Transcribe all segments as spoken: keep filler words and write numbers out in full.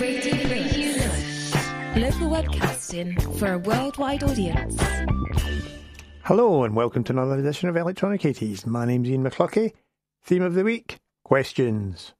Radio Lewis. Local webcasting for a worldwide audience. Hello and welcome to another edition of Electronic eighties. My name's Ian McCluckie. Theme of the week, questions.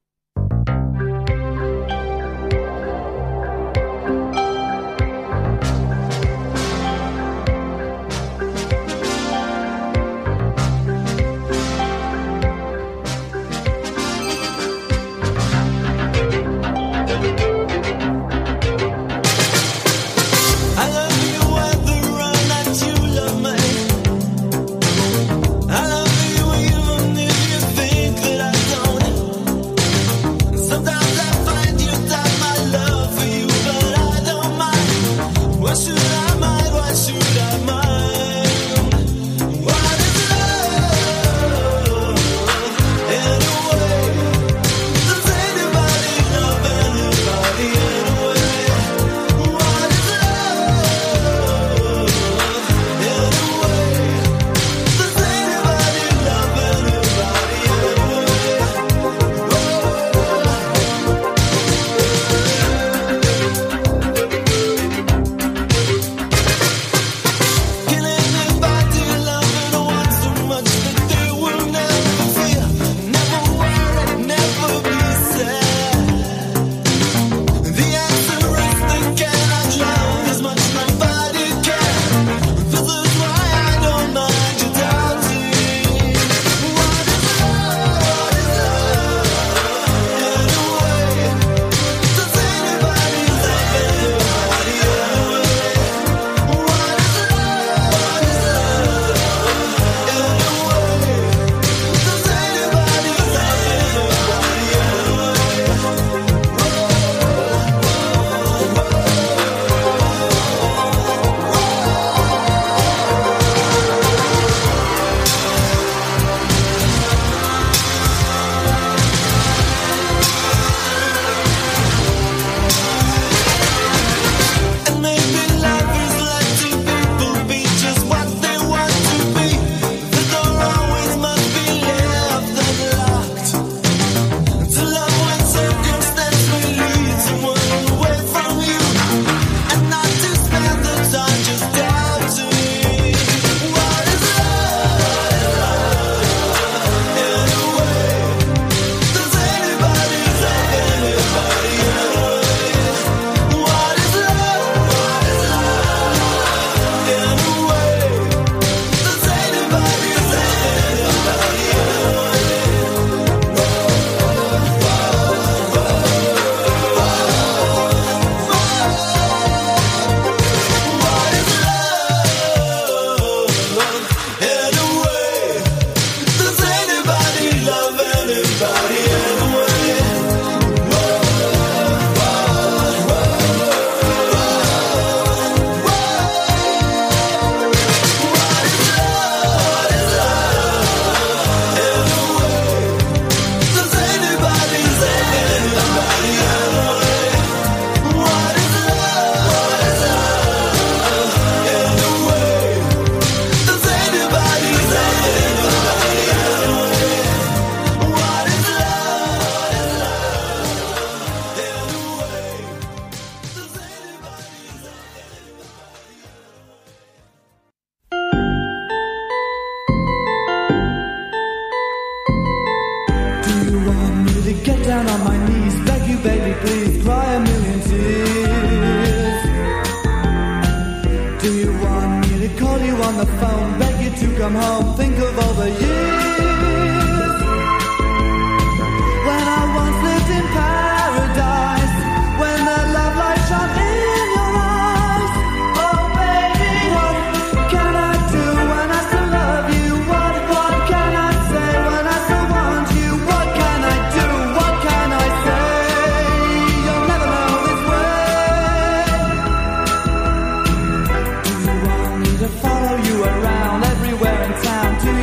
Follow you around everywhere in town.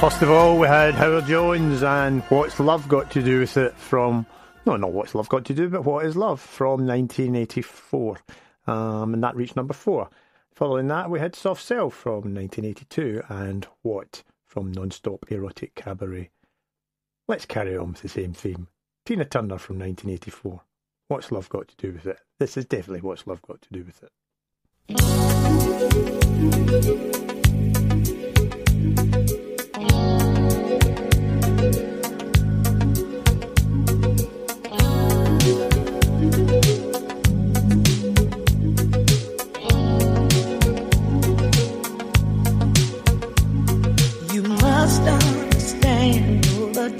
First of all, we had Howard Jones and What's Love Got to Do With It from... No, not What's Love Got to Do, but What Is Love from nineteen eighty-four. Um, and that reached number four. Following that, we had Soft Cell from nineteen eighty-two and What from Non Stop Erotic Cabaret. Let's carry on with the same theme. Tina Turner from nineteen eighty-four. What's Love Got to Do With It? This is definitely What's Love Got to Do With It.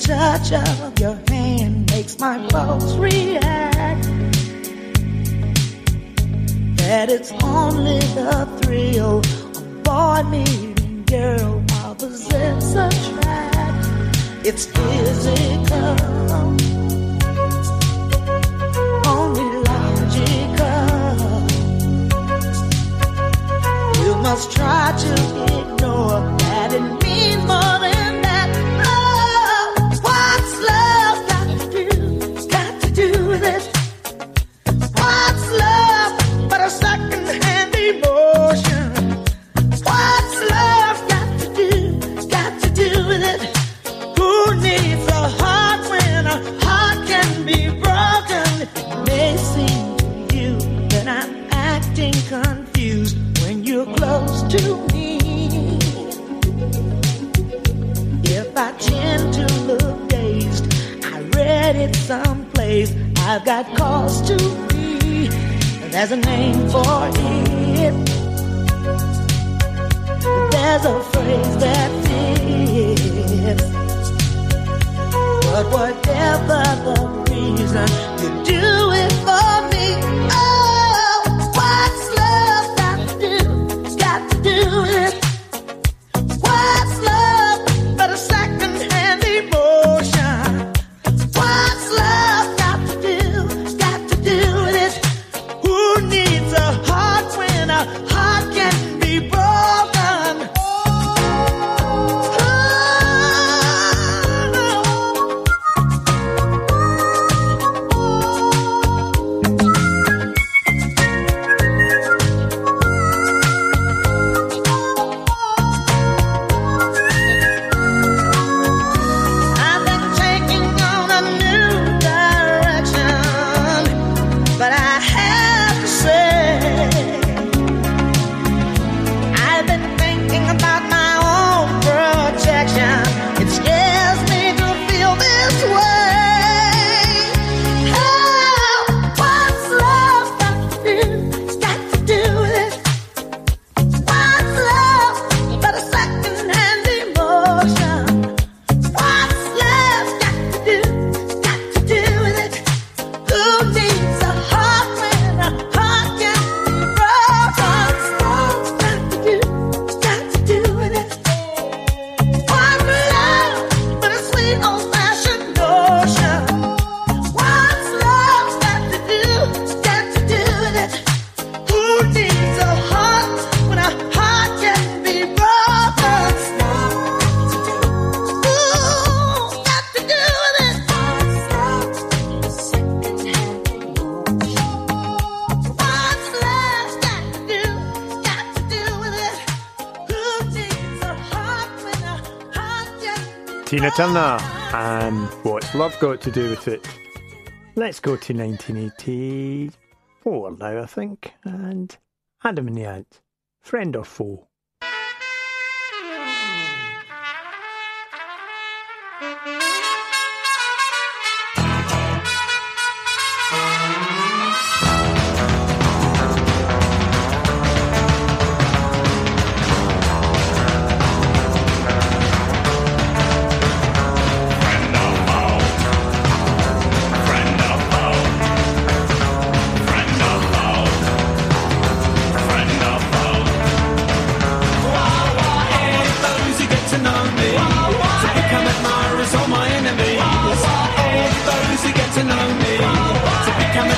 Touch of your hand makes my pulse react. That it's only the thrill of boy meeting girl while possess a track. It's physical, only logical. You must try to ignore that it means more than. To me, if I tend to look dazed, I read it someplace. I've got cause to be. There's a name for it. There's a phrase that fits. But whatever the reason, you do it for me. Oh, what's love got to do? It. What's love but a second-hand emotion? What's love got to do, got to do with it? Who needs a heart when a heart can be broken? Tina Turner and What's Love Got to Do With It? Let's go to nineteen eighty-four now, I think, and Adam and the Ant, Friend or Foe. To become admirers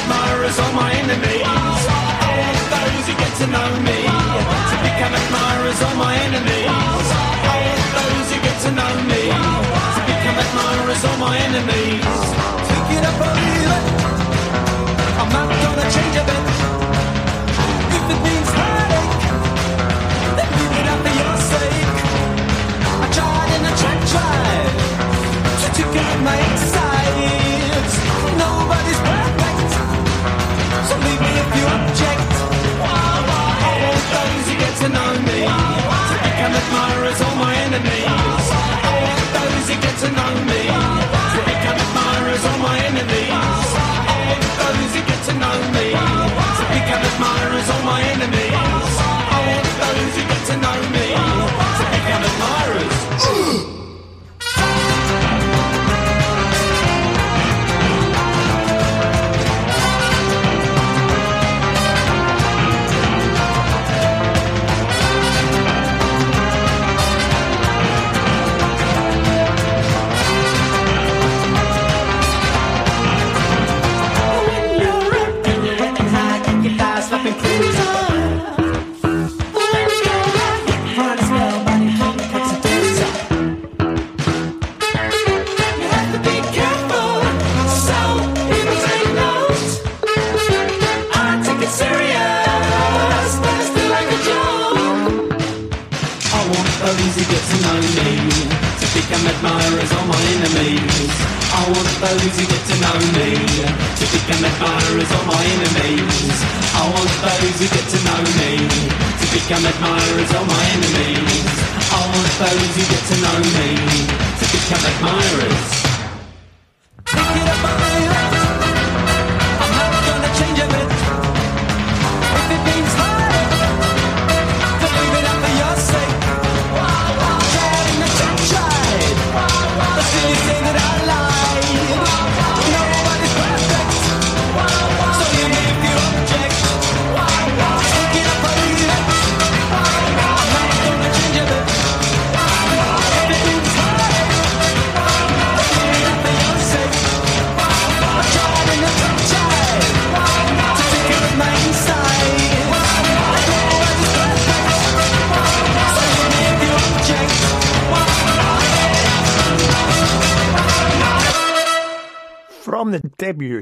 of my enemies. All those who get to know me. is all my enemies. Pick it up or leave it, I'm not gonna change a bit. If it means heartache, then give it up for your sake. I tried and I tried, tried to take out my insides. Nobody's perfect, so leave me if you object. Wow, wow, I want those who get to know me, wow, wow, to become admirers or my enemies. Wow, wow. Get to know me, to become admirers or my enemies. I want those who get to know me, to become admirers or my enemies. I want those who get to know me, to become admirers.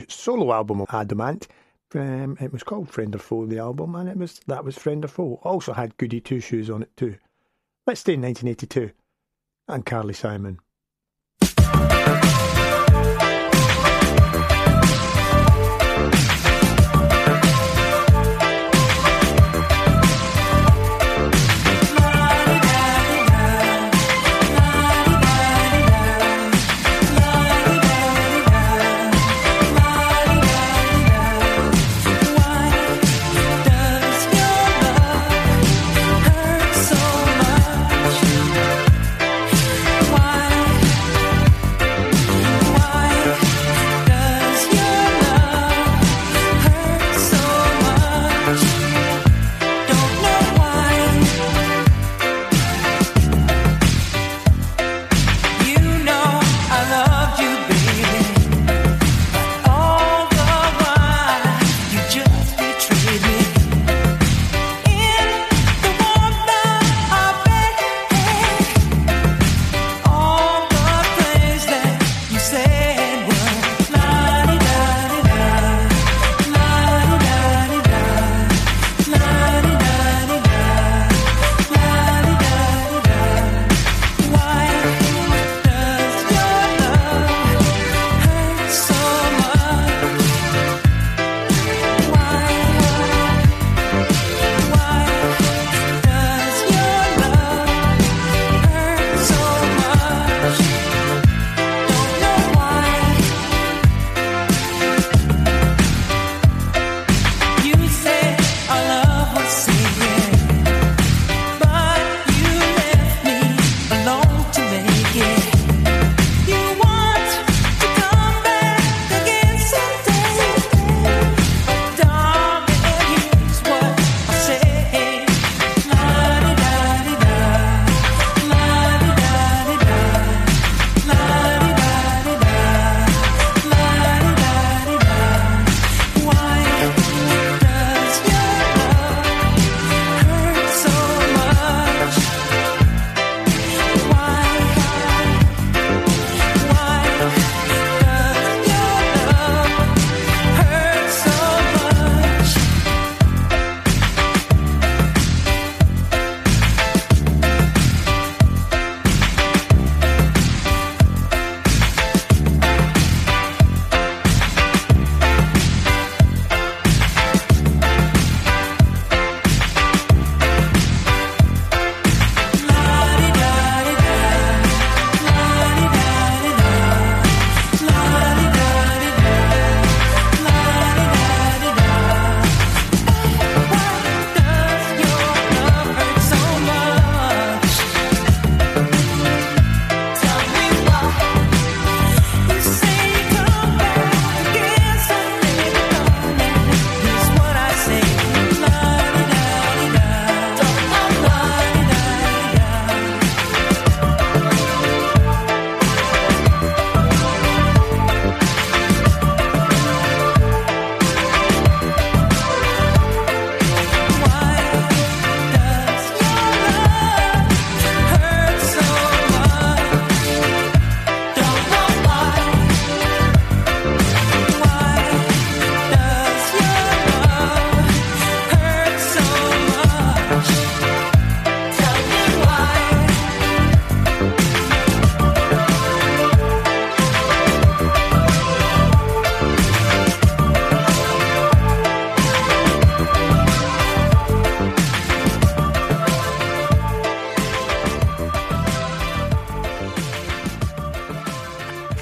Solo album of Adamant, um, it was called Friend or Foe, the album, and it was that was Friend or Foe. Also had Goody Two Shoes on it too. Let's stay in nineteen eighty-two and Carly Simon. Why?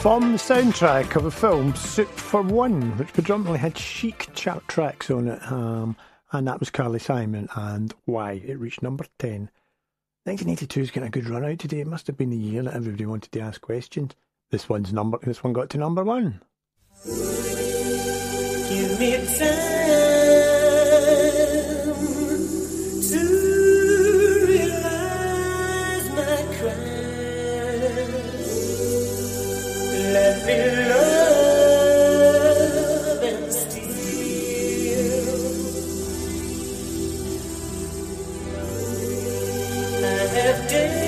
from the soundtrack of a film, Soup for One, which predominantly had chic chat tracks on it. Um, and that was Carly Simon and Why. It reached number ten. nineteen eighty-two is getting a good run out today. It must have been the year that everybody wanted to ask questions. This one's number. This one got to number one. Give me time to realize my crime. Let me love and steal. I have danced.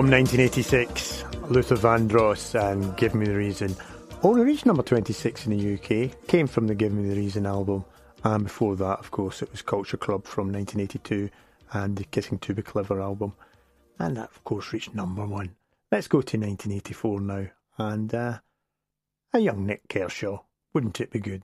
From nineteen eighty-six, Luther Vandross and Give Me the Reason. Only reached number twenty-six in the U K, came from the Give Me the Reason album, and before that, of course, it was Culture Club from nineteen eighty-two and the Kissing to Be Clever album, and that, of course, reached number one. Let's go to nineteen eighty-four now, and uh, a young Nick Kershaw. Wouldn't it be good?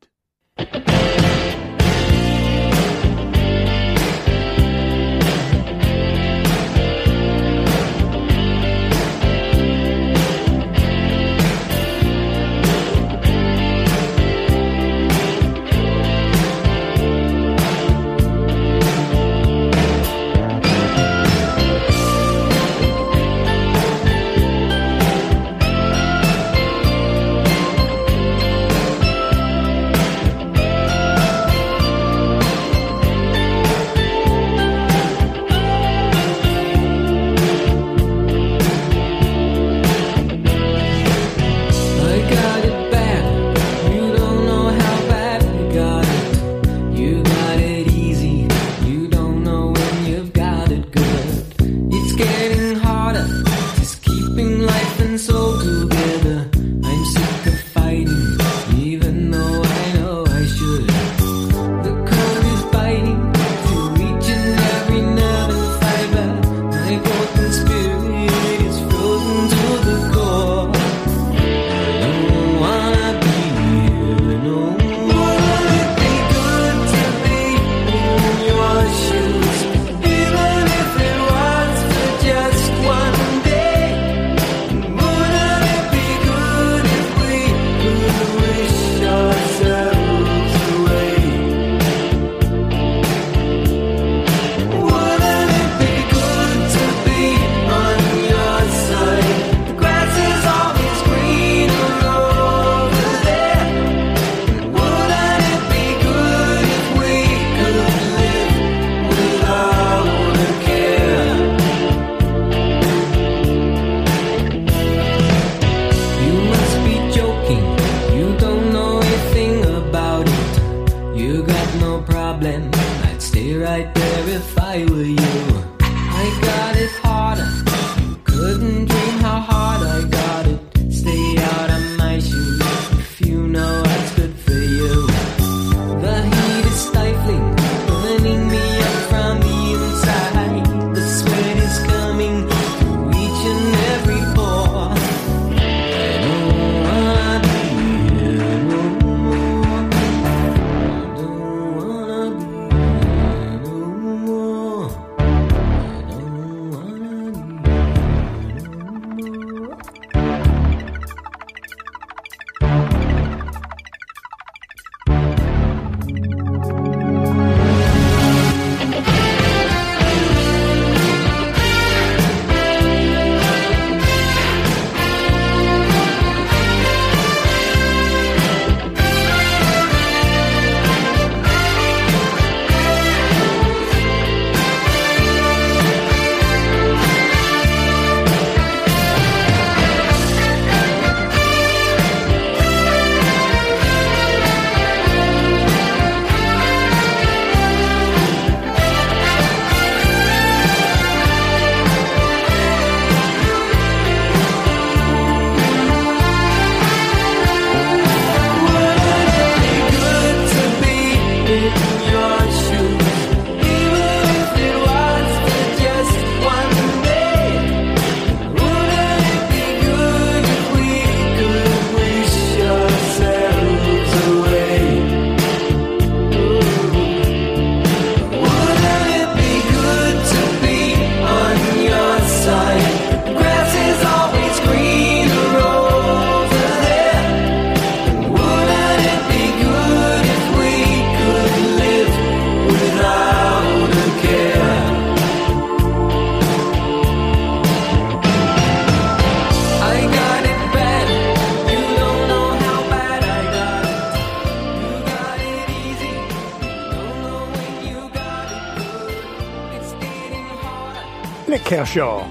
Kershaw,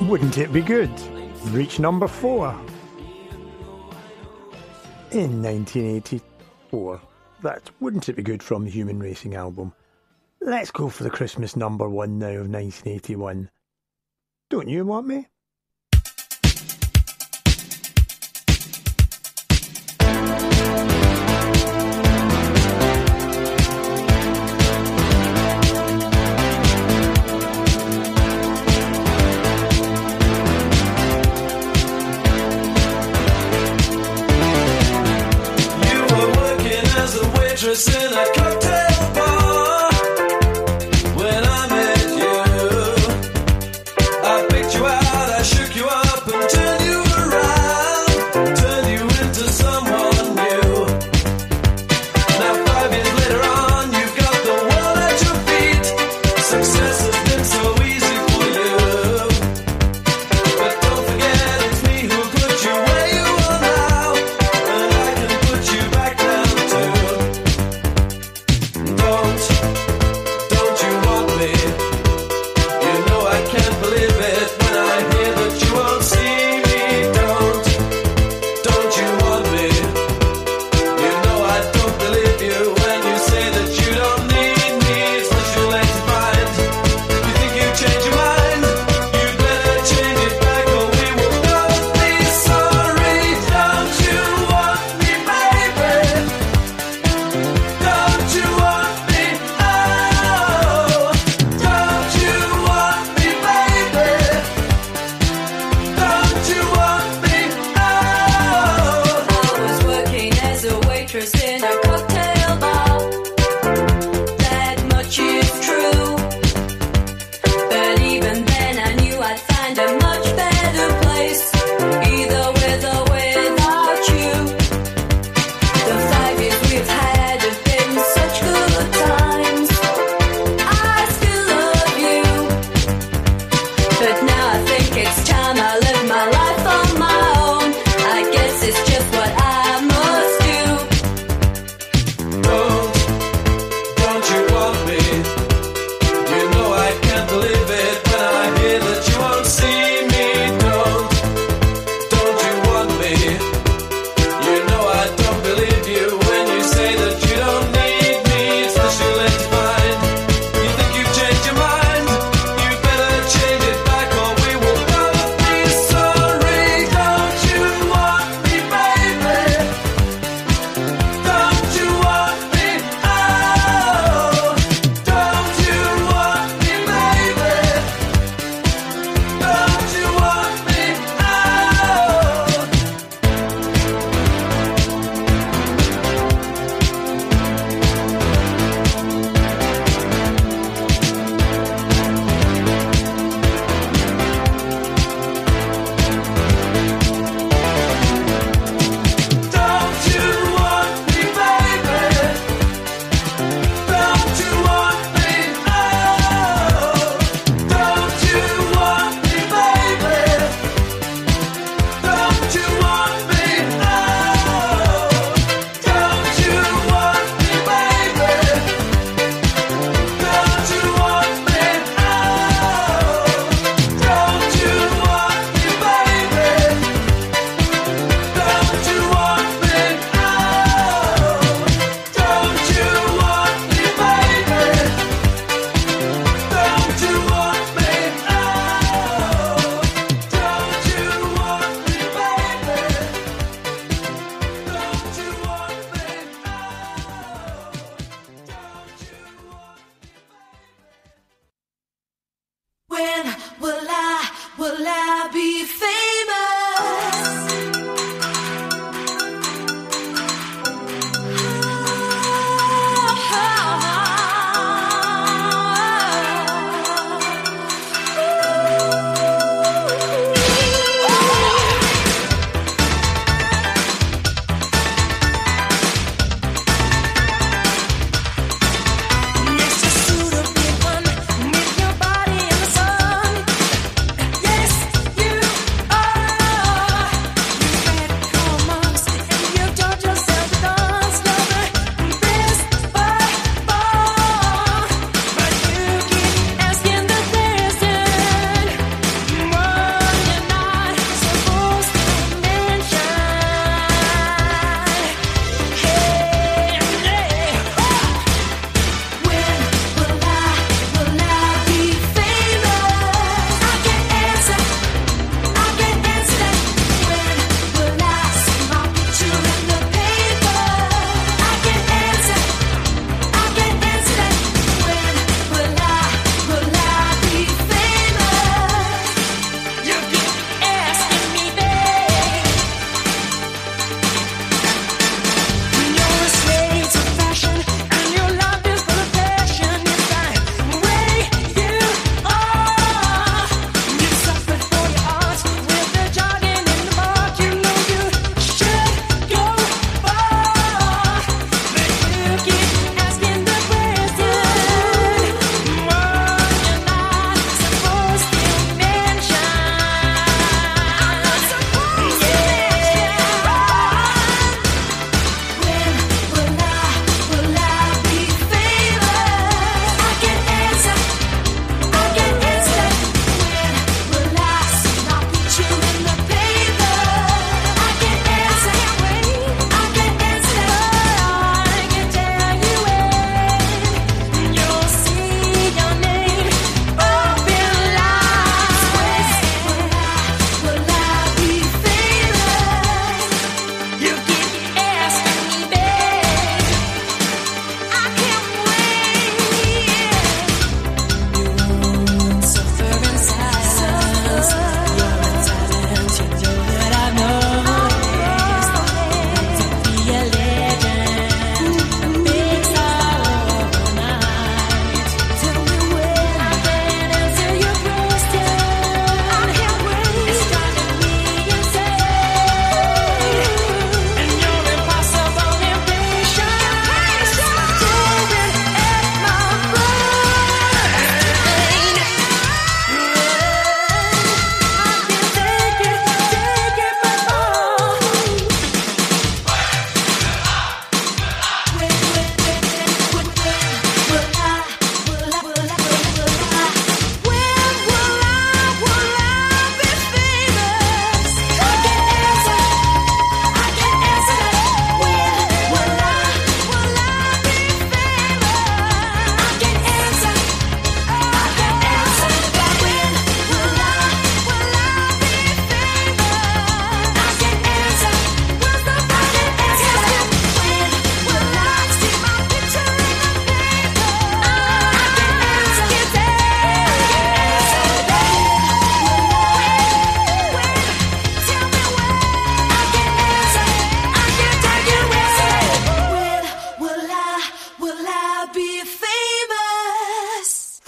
wouldn't it be good? Reach number four in nineteen eighty-four. That's Wouldn't It Be Good from the Human Racing album. Let's go for the Christmas number one now of nineteen eighty-one. Don't you want me? When I met you, I picked you out.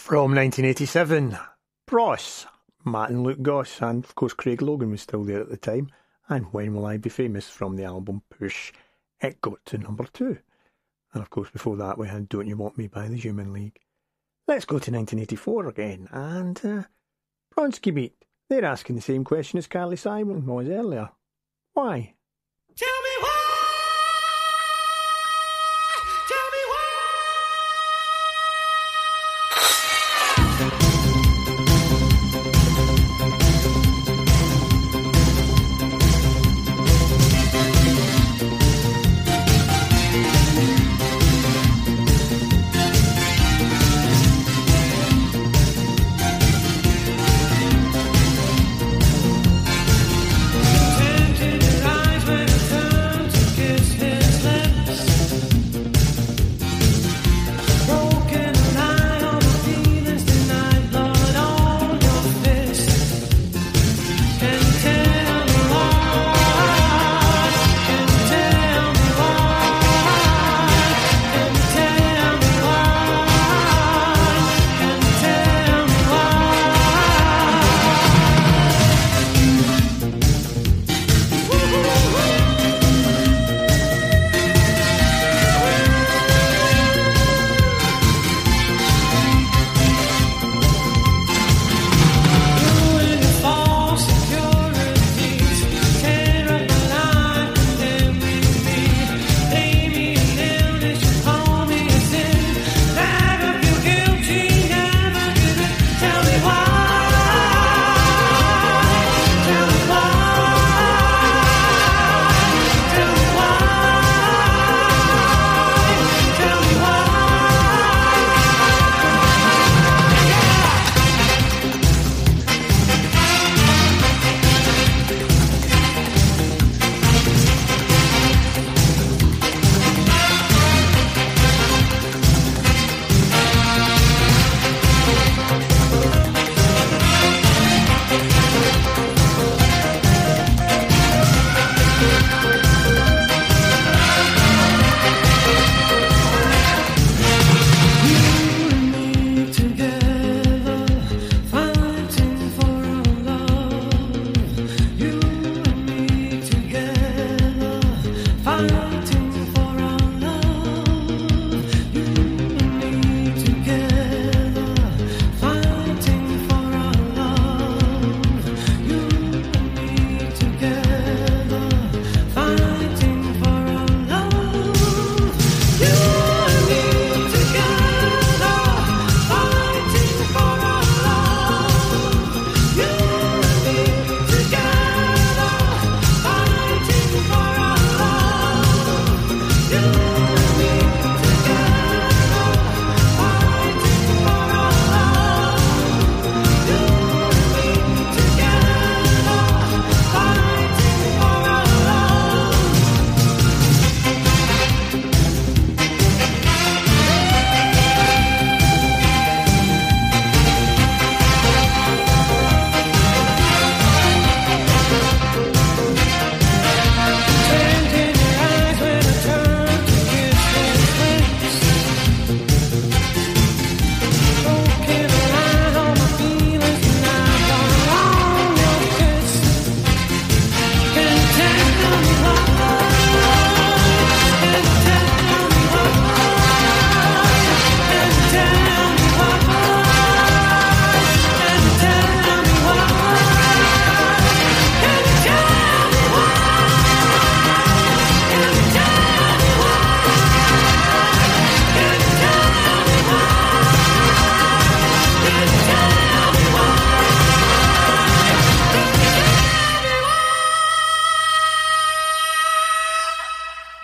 From nineteen eighty-seven, Bros, Matt and Luke Goss, and of course Craig Logan was still there at the time, and When Will I Be Famous from the album Push. It got to number two. And of course before that we had Don't You Want Me by the Human League. Let's go to nineteen eighty-four again, and uh, Bronsky Beat. They're asking the same question as Carly Simon was earlier. Why? Tell me why! Tell me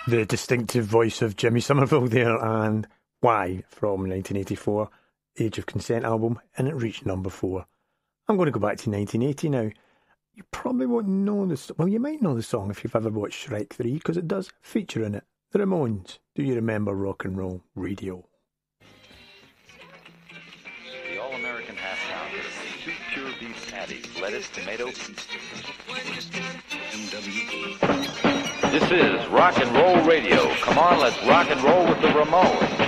the distinctive voice of Jimmy Somerville there, and Why from nineteen eighty-four, Age of Consent album, and it reached number four. I'm going to go back to nineteen eighty now. You probably won't know this, well, you might know the song if you've ever watched Shrek three, because it does feature in it the Ramones. Do you remember rock and roll radio? The all-American half-pound with two pure beef patties, lettuce, tomato, M W E. This is Rock and Roll Radio. Come on, let's rock and roll with the Ramones.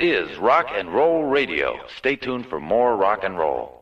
is Rock and Roll Radio. Stay tuned for more rock and roll.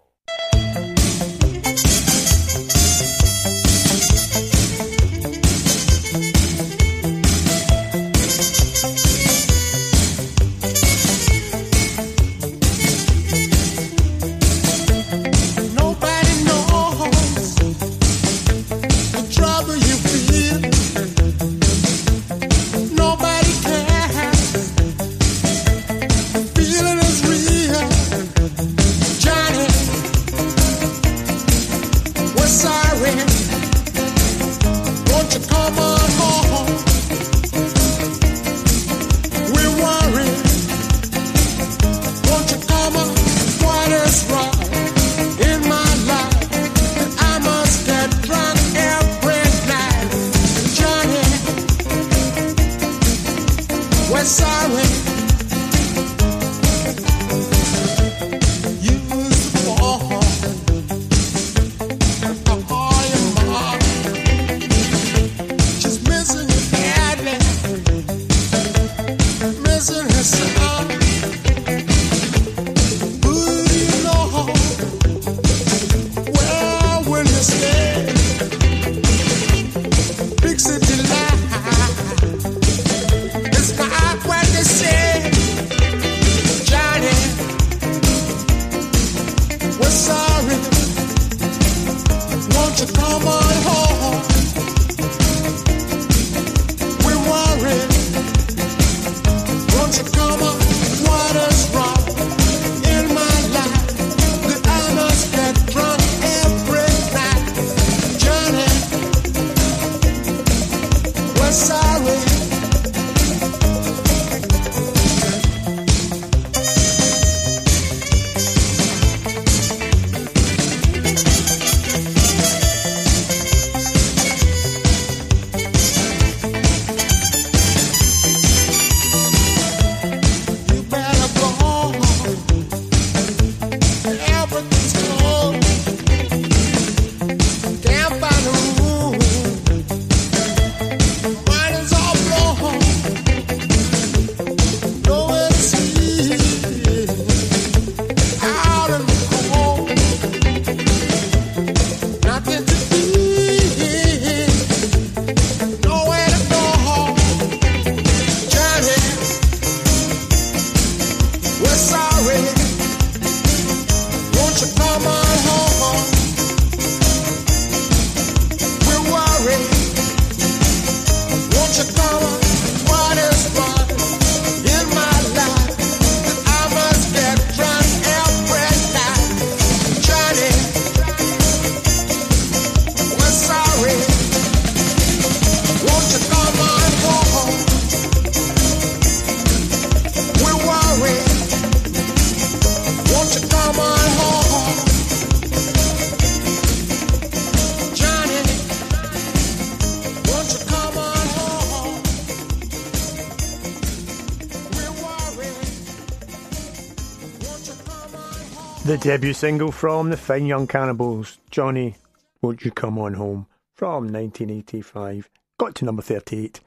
The debut single from the Fine Young Cannibals, Johnny, Won't You Come On Home, from nineteen eighty-five. Got to number thirty-eight.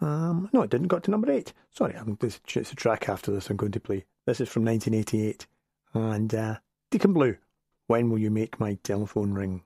Um, no, it didn't. Got to number eight. Sorry, I'm, this, it's a track after this I'm going to play. This is from nineteen eighty-eight. And uh, Deacon Blue, When Will You Make My Telephone Ring?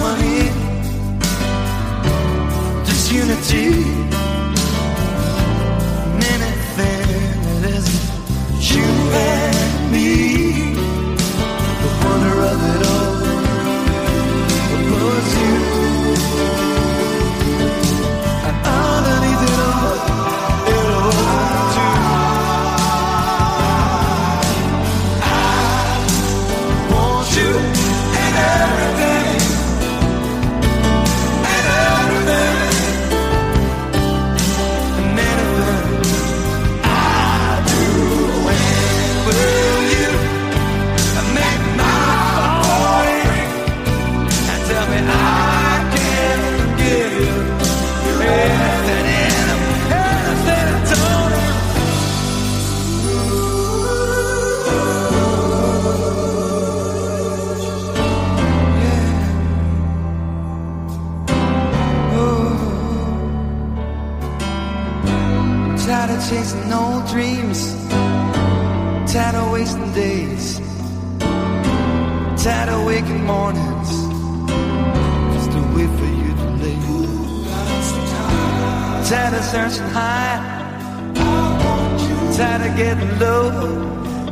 harmony, disunity, and anything that isn't you and me. The wonder of it all was you, and underneath it all, it all too. I want you and everything, and everything, and anything I do and will. Tired of chasing old dreams, tired of wasting days, tired of waking mornings just to wait for you to leave. Tired of searching high, tired of getting low,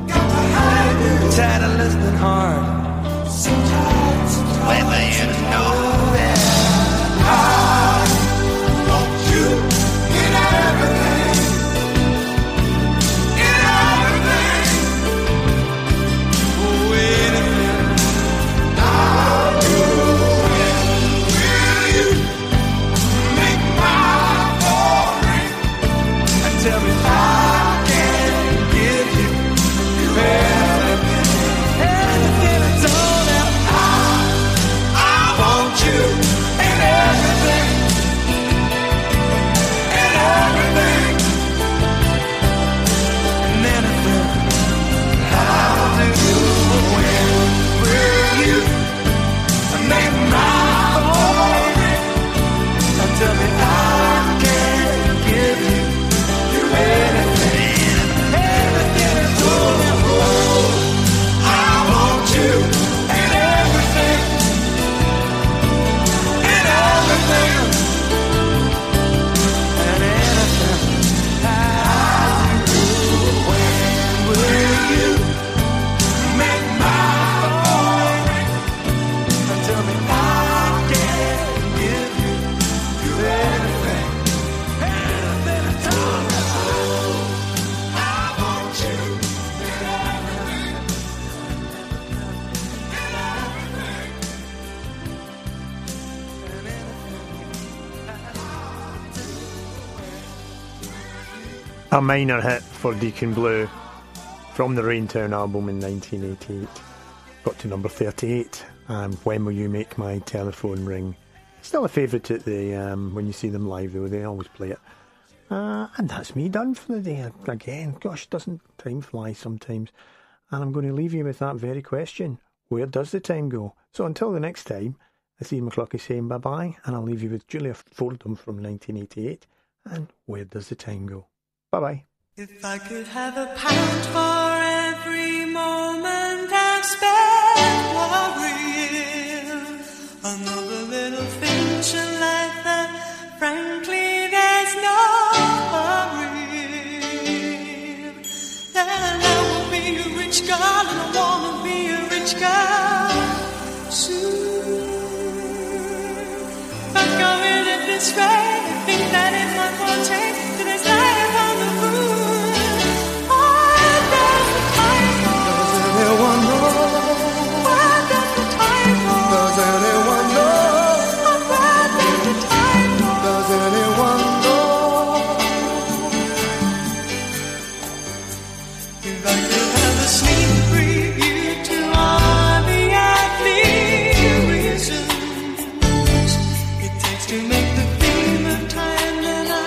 tired of listening hard, wait for you to know that I want you in everything. A minor hit for Deacon Blue from the Raintown album in nineteen eighty-eight. Got to number thirty-eight, and When Will You Make My Telephone Ring? Still a favourite at the um, when you see them live, though, they always play it. Uh, and that's me done for the day again. Gosh, doesn't time fly sometimes? And I'm going to leave you with that very question. Where does the time go? So until the next time, it's Ian McCluckie saying bye-bye, and I'll leave you with Julia Fordham from nineteen eighty-eight, and Where Does the Time Go? Bye-bye. If I could have a pound for every moment I spent worrying, another little pinch of life that frankly there's no worry, and I will be a rich girl, and I want to be a rich girl soon. If I go in at this rate, I think that is my forte. To make the theme of time that I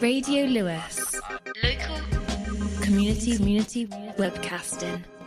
Radio Lewis. Local community community webcasting.